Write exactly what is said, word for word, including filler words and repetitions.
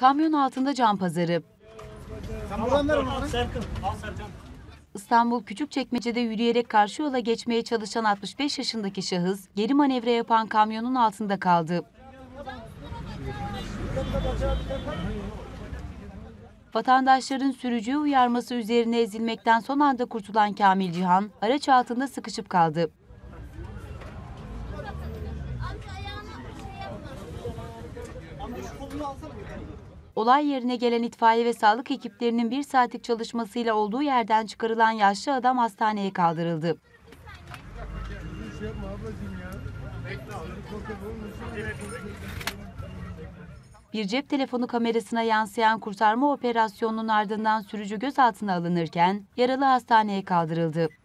kamyon altında can pazarı. İstanbul Küçükçekmece'de yürüyerek karşı yola geçmeye çalışan altmış beş yaşındaki şahıs geri manevra yapan kamyonun altında kaldı. Vatandaşların sürücüyü uyarması üzerine ezilmekten son anda kurtulan Kamil Cihan, araç altında sıkışıp kaldı. Olay yerine gelen itfaiye ve sağlık ekiplerinin bir saatlik çalışmasıyla olduğu yerden çıkarılan yaşlı adam hastaneye kaldırıldı. Bir cep telefonu kamerasına yansıyan kurtarma operasyonunun ardından sürücü gözaltına alınırken yaralı hastaneye kaldırıldı.